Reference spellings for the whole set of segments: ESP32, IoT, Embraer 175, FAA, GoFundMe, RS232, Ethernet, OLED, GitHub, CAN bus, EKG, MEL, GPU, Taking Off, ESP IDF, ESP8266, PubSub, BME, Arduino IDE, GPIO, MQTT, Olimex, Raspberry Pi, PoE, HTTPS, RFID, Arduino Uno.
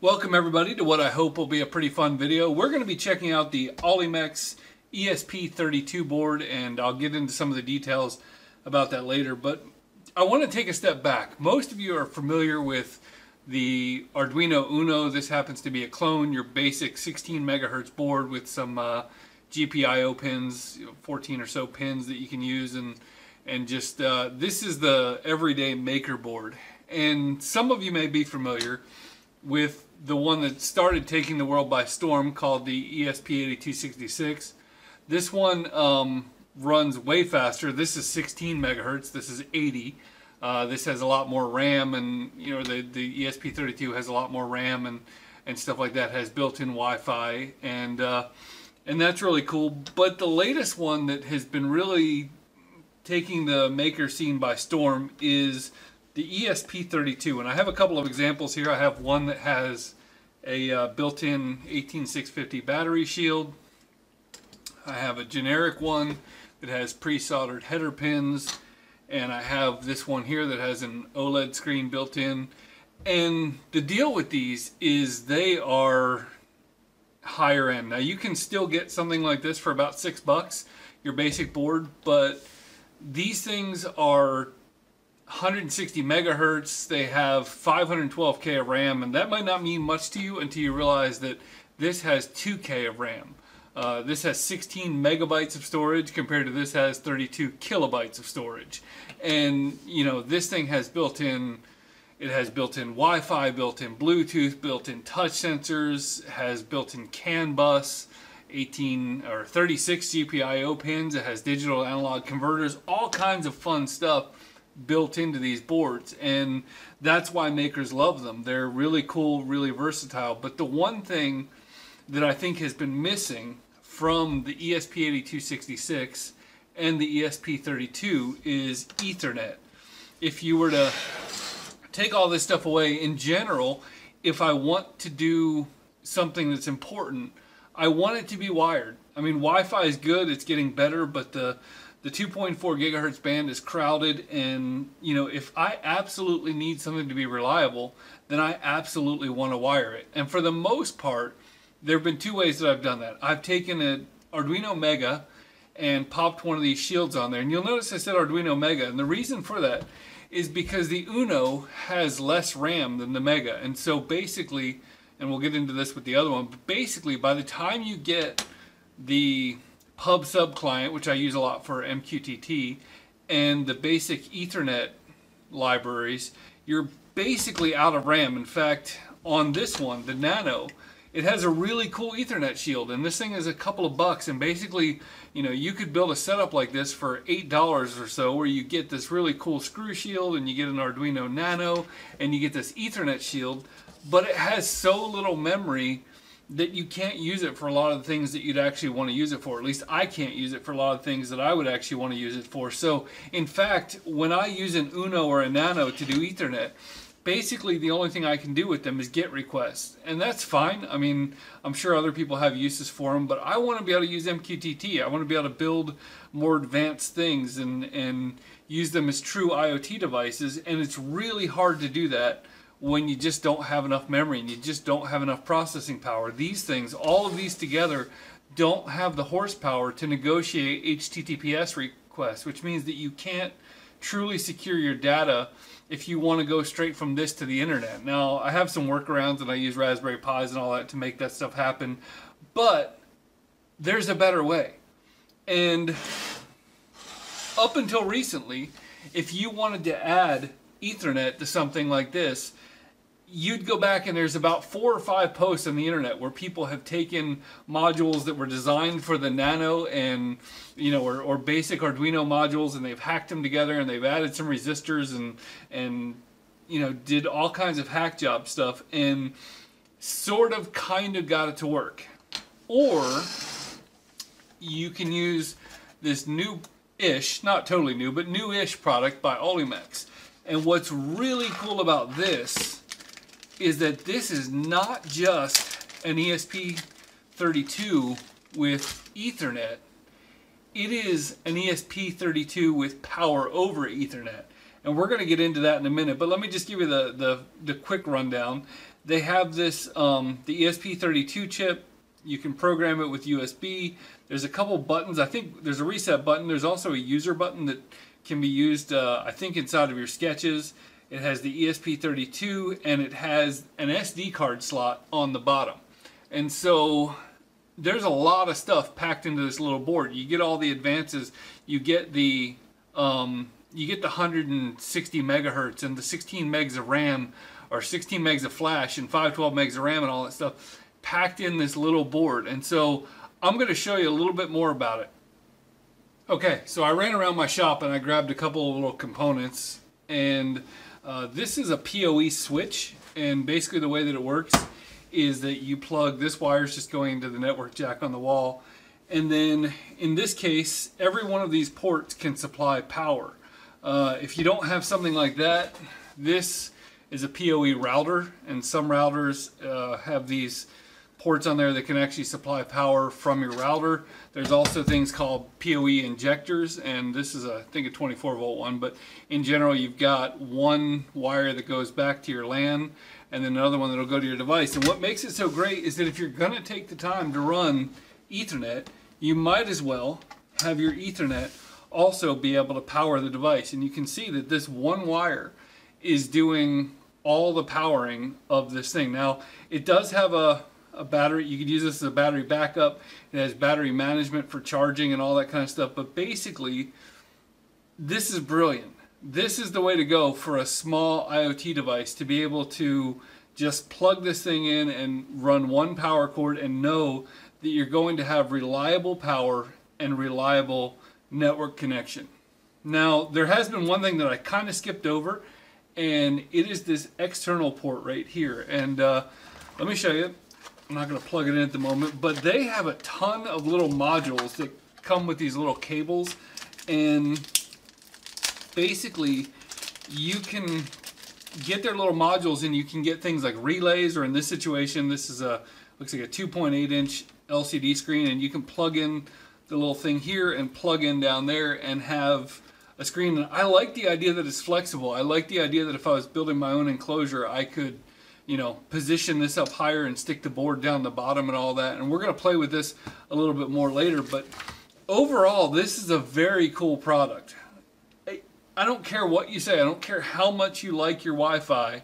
Welcome everybody to what I hope will be a pretty fun video. We're going to be checking out the Olimex ESP32 board, and I'll get into some of the details about that later, but I want to take a step back. Most of you are familiar with the Arduino Uno. This happens to be a clone, your basic 16 megahertz board with some GPIO pins, 14 or so pins that you can use, and just this is the everyday maker board. And some of you may be familiar with the one that started taking the world by storm called the ESP8266. This one runs way faster. This is 16 megahertz. This is 80. This has a lot more RAM, and you know the ESP32 has a lot more RAM and stuff like that. It has built-in Wi-Fi, and that's really cool. But the latest one that has been really taking the maker scene by storm is the ESP32, and I have a couple of examples here. I have one that has a built-in 18650 battery shield. I have a generic one that has pre-soldered header pins, and I have this one here that has an OLED screen built in. And the deal with these is they are higher end. Now you can still get something like this for about $6, your basic board, but these things are 160 megahertz. They have 512k of RAM, and that might not mean much to you until you realize that this has 2k of RAM. This has 16 megabytes of storage compared to this has 32 kilobytes of storage. And you know, this thing has built-in, it has built-in Wi-Fi, built-in Bluetooth, built-in touch sensors, has built-in CAN bus, 18 or 36 GPIO pins. It has digital analog converters, all kinds of fun stuff built into these boards, and that's why makers love them. They're really cool, really versatile. But the one thing that I think has been missing from the ESP8266 and the ESP32 is Ethernet. If you were to take all this stuff away, in general, if I want to do something that's important, I want it to be wired. I mean, Wi-Fi is good, it's getting better, but the 2.4 gigahertz band is crowded, and you know, if I absolutely need something to be reliable, then I absolutely want to wire it. And for the most part, there have been two ways that I've done that. I've taken an Arduino Mega and popped one of these shields on there. And you'll notice I said Arduino Mega, and the reason for that is because the Uno has less RAM than the Mega. And so basically, and we'll get into this with the other one, but basically by the time you get the PubSub client, which I use a lot for MQTT, and the basic Ethernet libraries, you're basically out of RAM. In fact, on this one, the Nano, it has a really cool Ethernet shield, and this thing is a couple of bucks, and basically, you know, you could build a setup like this for $8 or so, where you get this really cool screw shield, and you get an Arduino Nano, and you get this Ethernet shield, but it has so little memory that you can't use it for a lot of the things that you'd actually want to use it for. At least I can't use it for a lot of things that I would actually want to use it for. So in fact, when I use an Uno or a Nano to do Ethernet, basically the only thing I can do with them is GET requests. And that's fine. I mean, I'm sure other people have uses for them, but I want to be able to use MQTT. I want to be able to build more advanced things and use them as true IoT devices. And it's really hard to do that when you just don't have enough memory and you just don't have enough processing power. These things, all of these together, don't have the horsepower to negotiate HTTPS requests, which means that you can't truly secure your data if you want to go straight from this to the internet. Now, I have some workarounds, and I use Raspberry Pis and all that to make that stuff happen, but there's a better way. And up until recently, if you wanted to add Ethernet to something like this, you'd go back, and there's about 4 or 5 posts on the internet where people have taken modules that were designed for the Nano and, you know, or basic Arduino modules, and they've hacked them together, and they've added some resistors and you know, did all kinds of hack job stuff and sort of kind of got it to work. Or you can use this new-ish, not totally new, but new-ish product by Olimex. And what's really cool about this is that this is not just an ESP32 with Ethernet, it is an ESP32 with power over Ethernet. And we're going to get into that in a minute, but let me just give you the quick rundown. They have this, the ESP32 chip. You can program it with USB. There's a couple buttons. I think there's a reset button. There's also a user button that can be used, I think, inside of your sketches. It has the ESP32, and it has an SD card slot on the bottom. And so there's a lot of stuff packed into this little board. You get all the advances. You get the... you get the 160 megahertz and the 16 megs of RAM, or 16 megs of flash and 512 megs of RAM and all that stuff packed in this little board. And so I'm going to show you a little bit more about it. Okay, so I ran around my shop and I grabbed a couple of little components, and this is a PoE switch, and basically the way that it works is that you plug this wire, is just going into the network jack on the wall, and then in this case every one of these ports can supply power. If you don't have something like that, this is a PoE router, and some routers have these ports on there that can actually supply power from your router. There's also things called PoE injectors, and this is I think a 24 volt one, but in general you've got one wire that goes back to your LAN and then another one that'll go to your device. And what makes it so great is that if you're going to take the time to run Ethernet, you might as well have your Ethernet also be able to power the device. And you can see that this one wire is doing all the powering of this thing. Now it does have a battery. You could use this as a battery backup. It has battery management for charging and all that kind of stuff, but basically this is brilliant. This is the way to go for a small IoT device, to be able to just plug this thing in and run one power cord and know that you're going to have reliable power and reliable network connection. Now, there has been one thing that I kind of skipped over, and it is this external port right here. And let me show you. I'm not going to plug it in at the moment, but they have a ton of little modules that come with these little cables, and basically you can get their little modules and you can get things like relays, or in this situation this is a, looks like a 2.8 inch LCD screen, and you can plug in the little thing here and plug in down there and have a screen. And I like the idea that it's flexible. I like the idea that if I was building my own enclosure, I could, you know, position this up higher and stick the board down the bottom and all that. And we're going to play with this a little bit more later, but overall this is a very cool product. I don't care what you say. I don't care how much you like your Wi-Fi.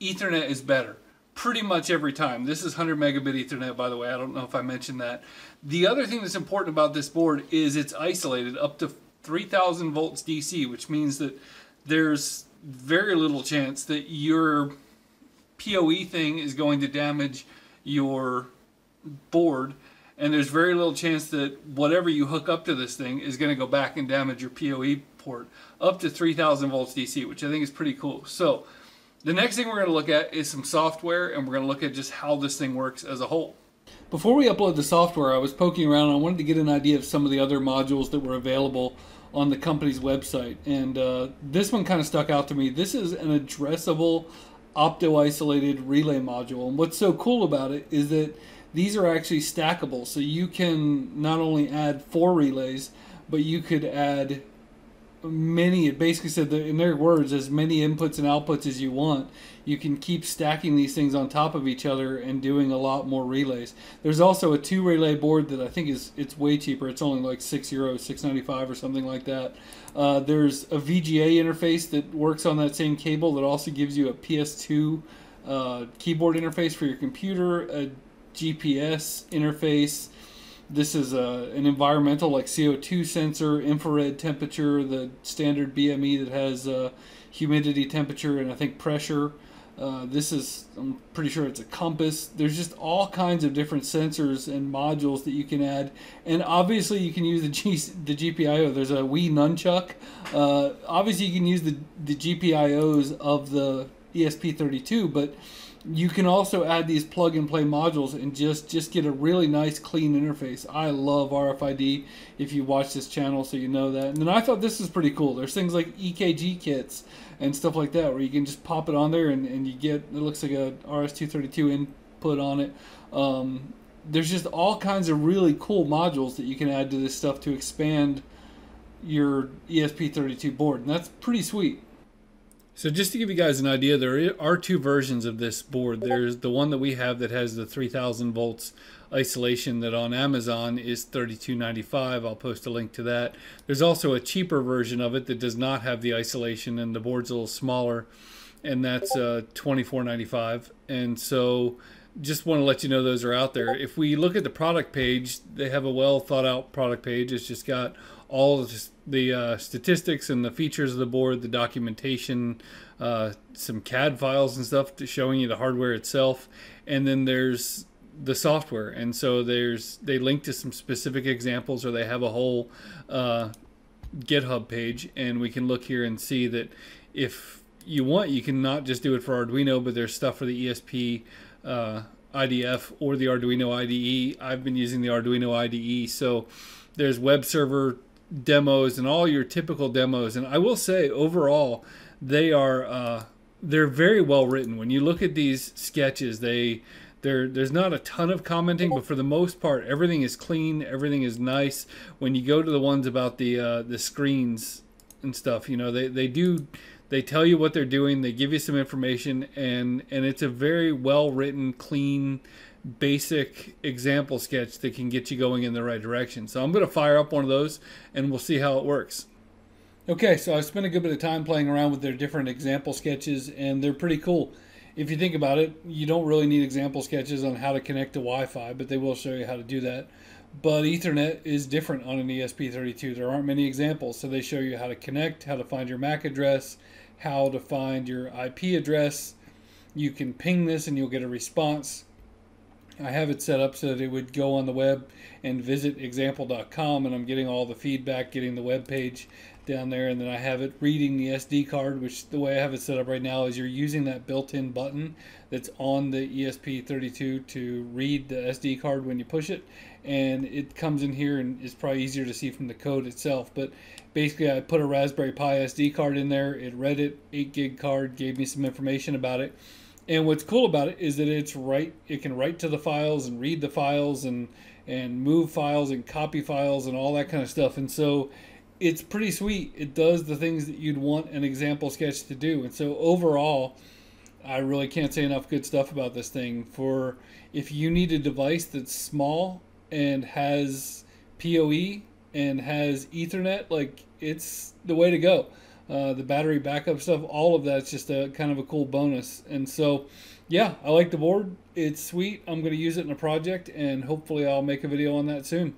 Ethernet is better pretty much every time. This is 100 megabit Ethernet, by the way. I don't know if I mentioned that. The other thing that's important about this board is it's isolated up to 3000 volts DC, which means that there's very little chance that your PoE thing is going to damage your board, and there's very little chance that whatever you hook up to this thing is going to go back and damage your PoE port, up to 3000 volts DC, which I think is pretty cool. So the next thing we're going to look at is some software, and we're going to look at just how this thing works as a whole. Before we upload the software, I was poking around and I wanted to get an idea of some of the other modules that were available on the company's website, and this one kind of stuck out to me. This is an addressable opto-isolated relay module, and what's so cool about it is that these are actually stackable, so you can not only add 4 relays, but you could add many. It basically said that, in their words, as many inputs and outputs as you want. You can keep stacking these things on top of each other and doing a lot more relays. There's also a 2 relay board that I think it's way cheaper. It's only like €6, $6.95 or something like that. There's a VGA interface that works on that same cable that also gives you a PS2 keyboard interface for your computer, a GPS interface. This is an environmental, like CO2 sensor, infrared temperature, the standard BME that has humidity, temperature, and I think pressure. This is, I'm pretty sure it's a compass. There's just all kinds of different sensors and modules that you can add. And obviously you can use the GPIO. There's a Wii nunchuck. Obviously you can use the GPIOs of the ESP32, but you can also add these plug-and-play modules and just get a really nice, clean interface. I love RFID, if you watch this channel, so you know that. And then I thought this was pretty cool. There's things like EKG kits and stuff like that, where you can just pop it on there and you get, it looks like a RS232 input on it. There's just all kinds of really cool modules that you can add to this stuff to expand your ESP32 board, and that's pretty sweet. So just to give you guys an idea, there are two versions of this board. There's the one that we have that has the 3000 volts isolation that on Amazon is $32.95. I'll post a link to that. There's also a cheaper version of it that does not have the isolation and the board's a little smaller, and that's $24.95. And so just want to let you know those are out there. If we look at the product page, they have a well thought out product page. It's just got all the statistics and the features of the board, the documentation, some CAD files and stuff to showing you the hardware itself, and then there's the software. And so they link to some specific examples, or they have a whole GitHub page, and we can look here and see that if you want, you can not just do it for Arduino, but there's stuff for the ESP IDF or the Arduino IDE. I've been using the Arduino IDE, so there's web server demos and all your typical demos. And I will say overall they are they're very well written. When you look at these sketches, there's not a ton of commenting, but for the most part everything is clean, everything is nice. When you go to the ones about the screens and stuff, you know, they tell you what they're doing, they give you some information, and it's a very well written, clean, basic example sketch that can get you going in the right direction. So I'm going to fire up one of those and we'll see how it works. Okay, so I spent a good bit of time playing around with their different example sketches, and they're pretty cool. If you think about it, you don't really need example sketches on how to connect to Wi-Fi, but they will show you how to do that. But Ethernet is different on an ESP32. There aren't many examples, so they show you how to connect, how to find your MAC address, how to find your IP address. You can ping this and you'll get a response. I have it set up so that it would go on the web and visit example.com, and I'm getting all the feedback, getting the web page down there, and then I have it reading the SD card, which the way I have it set up right now is you're using that built-in button that's on the ESP32 to read the SD card when you push it, and it comes in here, and it's probably easier to see from the code itself, but basically I put a Raspberry Pi SD card in there, it read it, 8 gig card, gave me some information about it. And what's cool about it is that it can write to the files and read the files and move files and copy files and all that kind of stuff. And so it's pretty sweet. It does the things that you'd want an example sketch to do. And so overall, I really can't say enough good stuff about this thing. For if you need a device that's small and has PoE and has Ethernet, like, it's the way to go. The battery backup stuff, all of that's just a kind of a cool bonus. And so, yeah, I like the board. It's sweet. I'm going to use it in a project, and hopefully I'll make a video on that soon.